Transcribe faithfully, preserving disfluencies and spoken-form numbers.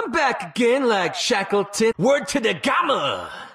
I'm back again like Shackleton. Word to the gamma!